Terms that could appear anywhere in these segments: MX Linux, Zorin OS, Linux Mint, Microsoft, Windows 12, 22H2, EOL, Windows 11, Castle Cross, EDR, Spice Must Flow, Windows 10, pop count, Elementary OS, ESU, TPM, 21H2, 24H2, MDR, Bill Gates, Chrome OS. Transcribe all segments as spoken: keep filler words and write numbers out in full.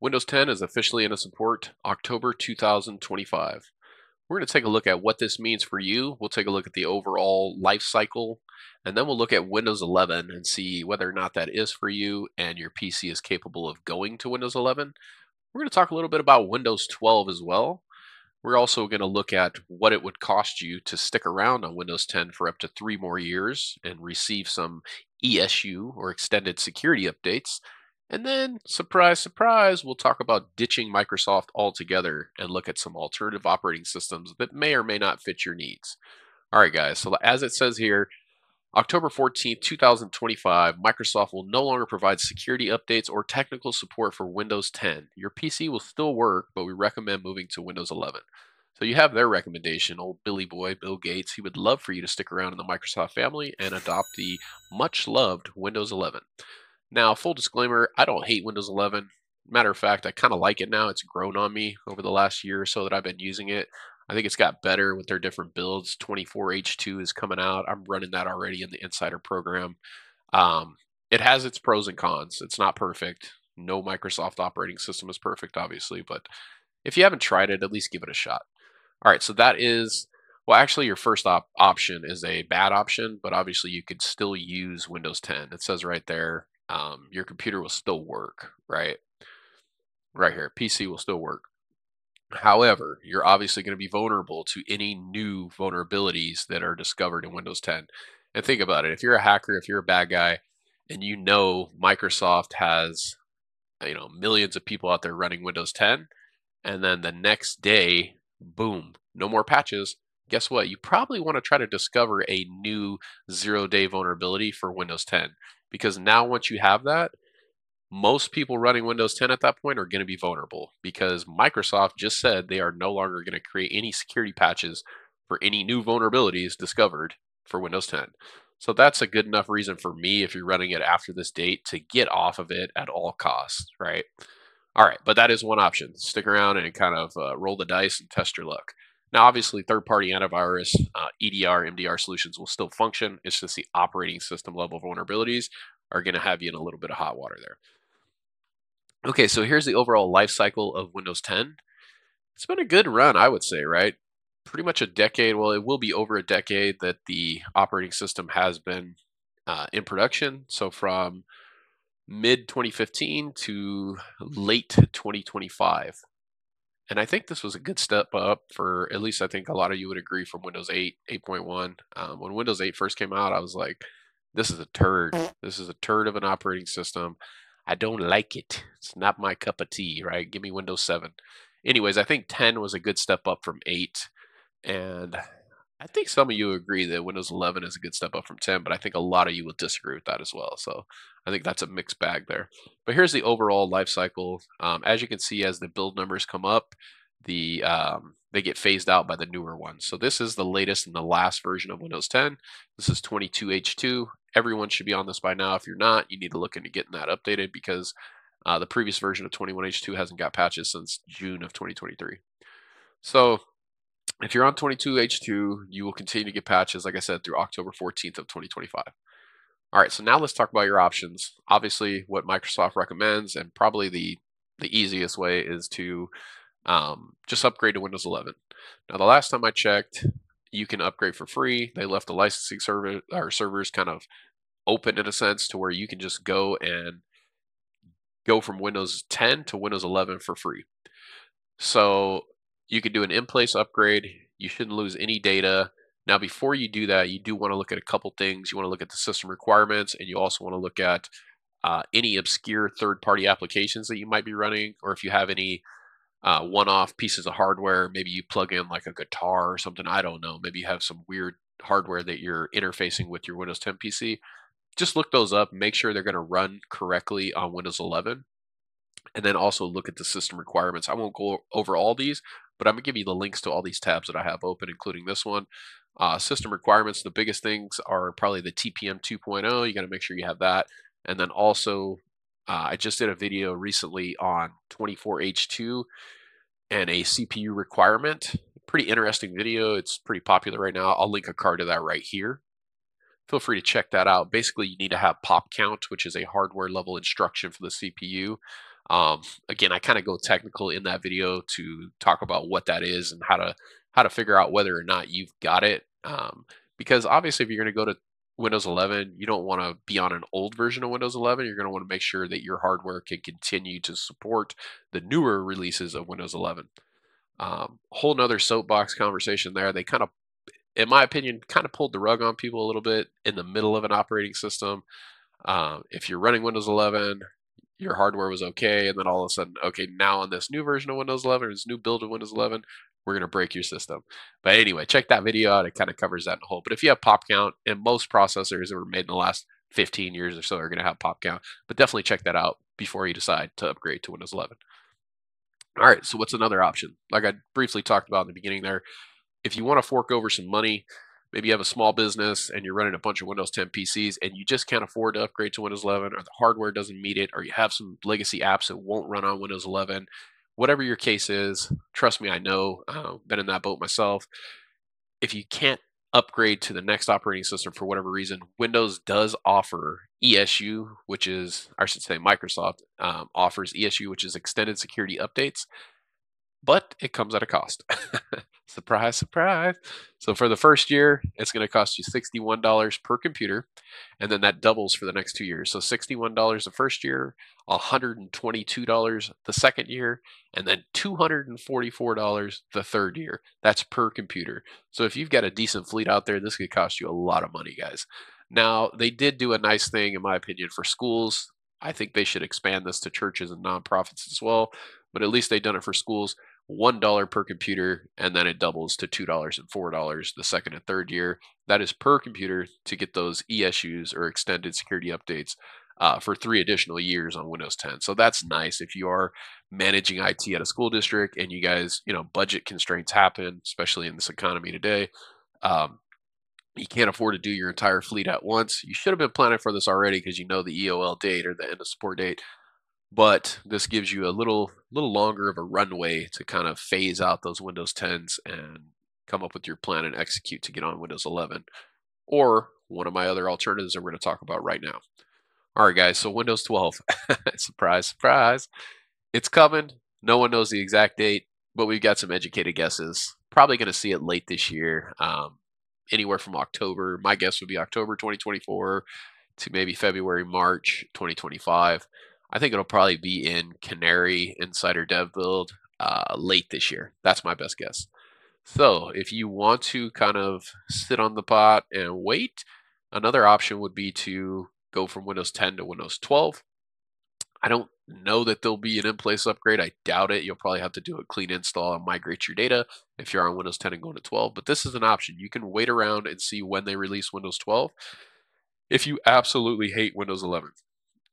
Windows ten is officially in support October two thousand twenty-five. We're going to take a look at what this means for you. We'll take a look at the overall life cycle, and then we'll look at Windows eleven and see whether or not that is for you and your P C is capable of going to Windows eleven. We're going to talk a little bit about Windows twelve as well. We're also going to look at what it would cost you to stick around on Windows ten for up to three more years and receive some E S U or extended security updates. And then, surprise, surprise, we'll talk about ditching Microsoft altogether and look at some alternative operating systems that may or may not fit your needs. All right, guys, so as it says here, October fourteenth two thousand twenty-five, Microsoft will no longer provide security updates or technical support for Windows ten. Your P C will still work, but we recommend moving to Windows eleven. So you have their recommendation. Old Billy Boy, Bill Gates, he would love for you to stick around in the Microsoft family and adopt the much-loved Windows eleven. Now, full disclaimer, I don't hate Windows eleven. Matter of fact, I kind of like it now. It's grown on me over the last year or so that I've been using it. I think it's got better with their different builds. twenty-four H two is coming out. I'm running that already in the Insider program. Um, it has its pros and cons. It's not perfect. No Microsoft operating system is perfect, obviously. But if you haven't tried it, at least give it a shot. All right, so that is... Well, actually, your first op option is a bad option, but obviously you could still use Windows ten. It says right there, um, your computer will still work, right? Right here, P C will still work. However, you're obviously going to be vulnerable to any new vulnerabilities that are discovered in Windows ten. And think about it. If you're a hacker, if you're a bad guy, and you know Microsoft has, you know, millions of people out there running Windows ten, and then the next day, boom, no more patches. Guess what? You probably want to try to discover a new zero-day vulnerability for Windows ten, because now once you have that, most people running Windows ten at that point are going to be vulnerable, because Microsoft just said they are no longer going to create any security patches for any new vulnerabilities discovered for Windows ten. So that's a good enough reason for me, if you're running it after this date, to get off of it at all costs, right? All right, but that is one option. Stick around and kind of uh, roll the dice and test your luck. Now, obviously, third-party antivirus, uh, E D R, M D R solutions will still function. It's just the operating system level vulnerabilities are going to have you in a little bit of hot water there. Okay, so here's the overall life cycle of Windows ten. It's been a good run, I would say, right? Pretty much a decade. Well, it will be over a decade that the operating system has been uh, in production. So from mid twenty fifteen to late twenty twenty-five. And I think this was a good step up for, at least I think a lot of you would agree, from Windows eight, eight point one. Um, when Windows eight first came out, I was like, this is a turd. This is a turd of an operating system. I don't like it. It's not my cup of tea, right? Give me Windows seven. Anyways, I think ten was a good step up from eight. And I think some of you agree that Windows eleven is a good step up from ten, but I think a lot of you will disagree with that as well. So I think that's a mixed bag there. But here's the overall life cycle. Um, as you can see, as the build numbers come up, the um, they get phased out by the newer ones. So this is the latest and the last version of Windows ten. This is twenty-two H two. Everyone should be on this by now. If you're not, you need to look into getting that updated, because uh, the previous version of twenty-one H two hasn't got patches since June of twenty twenty-three. So if you're on twenty-two H two, you will continue to get patches, like I said, through October fourteenth of twenty twenty-five. All right, so now let's talk about your options. Obviously, what Microsoft recommends, and probably the, the easiest way, is to um, just upgrade to Windows eleven. Now, the last time I checked, you can upgrade for free. They left the licensing server, or servers kind of open, in a sense, to where you can just go and go from Windows ten to Windows eleven for free. So you could do an in-place upgrade. You shouldn't lose any data. Now, before you do that, you do want to look at a couple things. You want to look at the system requirements, and you also want to look at uh, any obscure third-party applications that you might be running, or if you have any uh, one-off pieces of hardware. Maybe you plug in like a guitar or something. I don't know. Maybe you have some weird hardware that you're interfacing with your Windows ten P C. Just look those up. Make sure they're going to run correctly on Windows eleven. And then also look at the system requirements. I won't go over all these, but I'm going to give you the links to all these tabs that I have open, including this one. Uh, system requirements, the biggest things are probably the T P M two point oh. You got to make sure you have that. And then also, uh, I just did a video recently on twenty-four H two and a C P U requirement. Pretty interesting video. It's pretty popular right now. I'll link a card to that right here. Feel free to check that out. Basically, you need to have pop count, which is a hardware level instruction for the C P U. Um, again, I kind of go technical in that video to talk about what that is and how to how to figure out whether or not you've got it. Um, because obviously, if you're going to go to Windows eleven, you don't want to be on an old version of Windows eleven. You're going to want to make sure that your hardware can continue to support the newer releases of Windows eleven. Um, whole nother soapbox conversation there. They kind of, in my opinion, kind of pulled the rug on people a little bit in the middle of an operating system. Um, if you're running Windows eleven, your hardware was okay, and then all of a sudden, okay, now on this new version of Windows eleven, or this new build of Windows eleven, we're going to break your system. But anyway, check that video out. It kind of covers that in the whole. But if you have pop count, and most processors that were made in the last fifteen years or so are going to have pop count, but definitely check that out before you decide to upgrade to Windows eleven. All right, so what's another option? Like I briefly talked about in the beginning there, if you want to fork over some money, maybe you have a small business and you're running a bunch of Windows ten P Cs and you just can't afford to upgrade to Windows eleven, or the hardware doesn't meet it, or you have some legacy apps that won't run on Windows eleven, whatever your case is, trust me, I know, uh, been in that boat myself. If you can't upgrade to the next operating system for whatever reason, Windows does offer E S U, which is, I should say Microsoft um, offers E S U, which is extended security updates, but it comes at a cost. Surprise, surprise. So for the first year, it's going to cost you sixty-one dollars per computer, and then that doubles for the next two years. So sixty-one dollars the first year, one hundred twenty-two dollars the second year, and then two hundred forty-four dollars the third year. That's per computer. So if you've got a decent fleet out there, this could cost you a lot of money, guys. Now, they did do a nice thing, in my opinion, for schools. I think they should expand this to churches and nonprofits as well, but at least they've done it for schools. one dollar per computer, and then it doubles to two dollars and four dollars the second and third year. That is per computer to get those E S Us, or extended security updates, uh, for three additional years on Windows ten. So that's nice if you are managing I T at a school district and you guys, you know, budget constraints happen, especially in this economy today. Um, you can't afford to do your entire fleet at once. You should have been planning for this already because you know the E O L date or the end of support date. But this gives you a little little longer of a runway to kind of phase out those Windows tens and come up with your plan and execute to get on Windows eleven, or one of my other alternatives that we're going to talk about right now. All right, guys, so Windows twelve, surprise, surprise, it's coming. No one knows the exact date, but we've got some educated guesses. Probably going to see it late this year, um, anywhere from October. My guess would be October twenty twenty-four to maybe February, March twenty twenty-five. I think it'll probably be in Canary Insider Dev Build uh, late this year. That's my best guess. So if you want to kind of sit on the pot and wait, another option would be to go from Windows ten to Windows twelve. I don't know that there'll be an in-place upgrade. I doubt it. You'll probably have to do a clean install and migrate your data if you're on Windows ten and going to twelve. But this is an option. You can wait around and see when they release Windows twelve if you absolutely hate Windows eleven.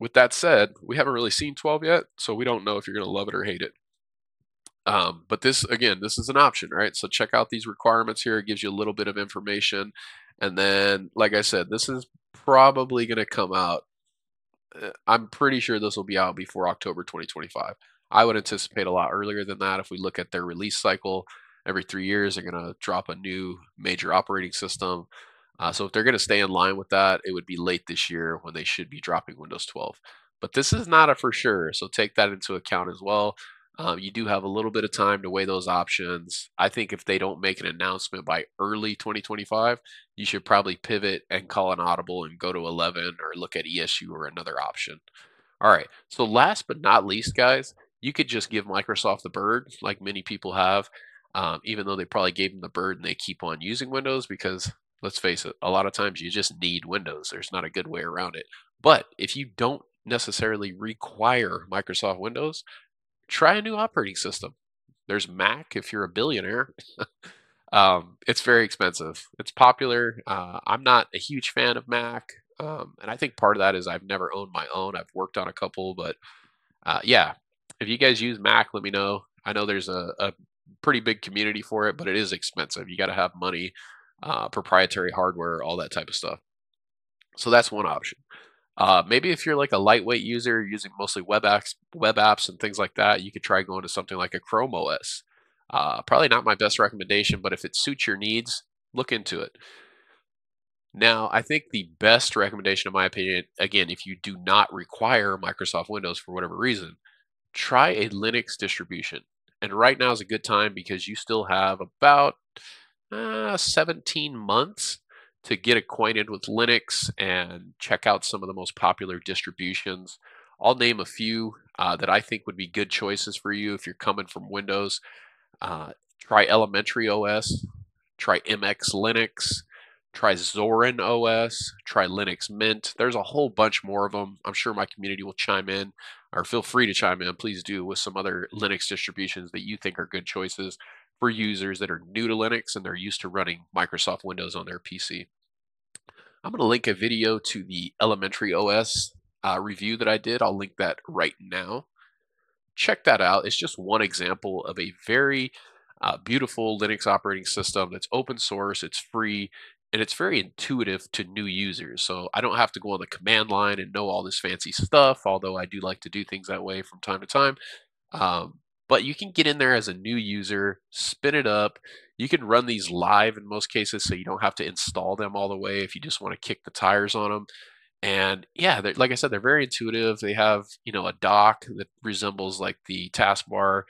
With that said, we haven't really seen twelve yet, so we don't know if you're going to love it or hate it. Um, but this, again, this is an option, right? So check out these requirements here. It gives you a little bit of information. And then, like I said, this is probably going to come out. I'm pretty sure this will be out before October twenty twenty-five. I would anticipate a lot earlier than that. If we look at their release cycle, every three years, they're going to drop a new major operating system. Uh, so if they're going to stay in line with that, it would be late this year when they should be dropping Windows twelve. But this is not a for sure, so take that into account as well. Um, you do have a little bit of time to weigh those options. I think if they don't make an announcement by early twenty twenty-five, you should probably pivot and call an audible and go to eleven or look at E S U or another option. All right, so last but not least, guys, you could just give Microsoft the bird like many people have, um, even though they probably gave them the bird and they keep on using Windows because, let's face it, a lot of times you just need Windows. There's not a good way around it. But if you don't necessarily require Microsoft Windows, try a new operating system. There's Mac if you're a billionaire. um, it's very expensive. It's popular. Uh, I'm not a huge fan of Mac. Um, and I think part of that is I've never owned my own. I've worked on a couple. But uh, yeah, if you guys use Mac, let me know. I know there's a, a pretty big community for it, but it is expensive. You got to have money. Uh, proprietary hardware, all that type of stuff. So that's one option. Uh, maybe if you're like a lightweight user using mostly web apps, web apps and things like that, you could try going to something like a Chrome O S. Uh, probably not my best recommendation, but if it suits your needs, look into it. Now, I think the best recommendation, in my opinion, again, if you do not require Microsoft Windows for whatever reason, try a Linux distribution. And right now is a good time because you still have about uh, seventeen months to get acquainted with Linux and check out some of the most popular distributions. I'll name a few uh, that I think would be good choices for you if you're coming from Windows. Uh, try Elementary O S, try M X Linux, try Zorin O S, try Linux Mint. There's a whole bunch more of them. I'm sure my community will chime in, or feel free to chime in, please do, with some other Linux distributions that you think are good choices for users that are new to Linux and they're used to running Microsoft Windows on their P C. I'm going to link a video to the Elementary O S uh, review that I did. I'll link that right now. Check that out. It's just one example of a very uh, beautiful Linux operating system that's open source, it's free, and it's very intuitive to new users. So I don't have to go on the command line and know all this fancy stuff, although I do like to do things that way from time to time. Um, But you can get in there as a new user, spin it up. You can run these live in most cases, so you don't have to install them all the way if you just want to kick the tires on them. And yeah, like I said, they're very intuitive. They have, you know, a dock that resembles like the taskbar,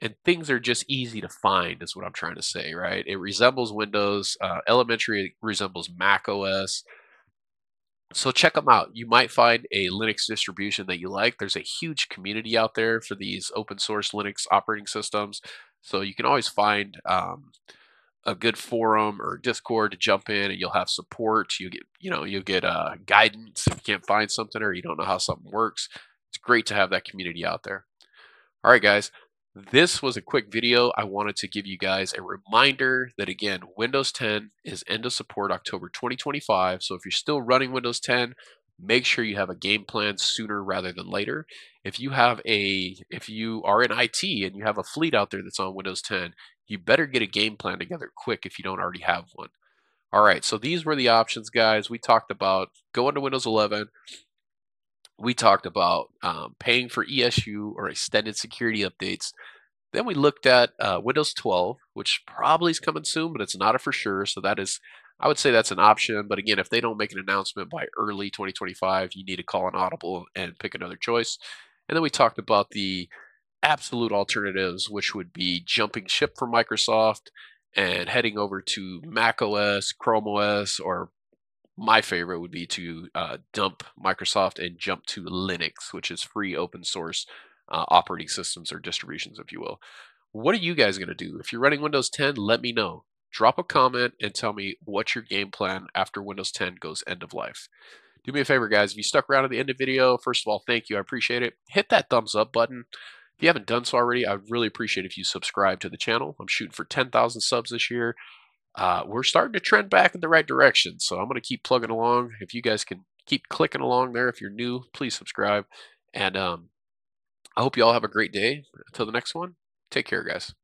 and things are just easy to find is what I'm trying to say, right? It resembles Windows. Uh, Elementary resembles Mac O S. So check them out. You might find a Linux distribution that you like. There's a huge community out there for these open source Linux operating systems. So you can always find um, a good forum or Discord to jump in, and you'll have support. You get, you know, you'll get uh, guidance if you can't find something or you don't know how something works. It's great to have that community out there. All right, guys. This was a quick video. I wanted to give you guys a reminder that, again, Windows ten is end of support October twenty twenty-five. So if you're still running Windows ten, make sure you have a game plan sooner rather than later. If you have a, if you are in I T and you have a fleet out there that's on Windows ten, you better get a game plan together quick if you don't already have one. All right, so these were the options, guys. We talked about going to Windows eleven. We talked about um, paying for E S U or extended security updates. Then we looked at uh, Windows twelve, which probably is coming soon, but it's not a for sure. So that is, I would say that's an option. But again, if they don't make an announcement by early twenty twenty-five, you need to call an audible and pick another choice. And then we talked about the absolute alternatives, which would be jumping ship from Microsoft and heading over to Mac O S, Chrome O S, or my favorite would be to uh, dump Microsoft and jump to Linux, which is free open source uh, operating systems or distributions, if you will. What are you guys going to do? If you're running Windows ten, let me know. Drop a comment and tell me what your game plan after Windows ten goes end of life. Do me a favor, guys. If you stuck around at the end of the video, first of all, thank you. I appreciate it. Hit that thumbs up button. If you haven't done so already, I'd really appreciate if you subscribe to the channel. I'm shooting for ten thousand subs this year. Uh, we're starting to trend back in the right direction, so I'm going to keep plugging along. If you guys can keep clicking along there, if you're new, please subscribe. And um, I hope you all have a great day. Until the next one, take care, guys.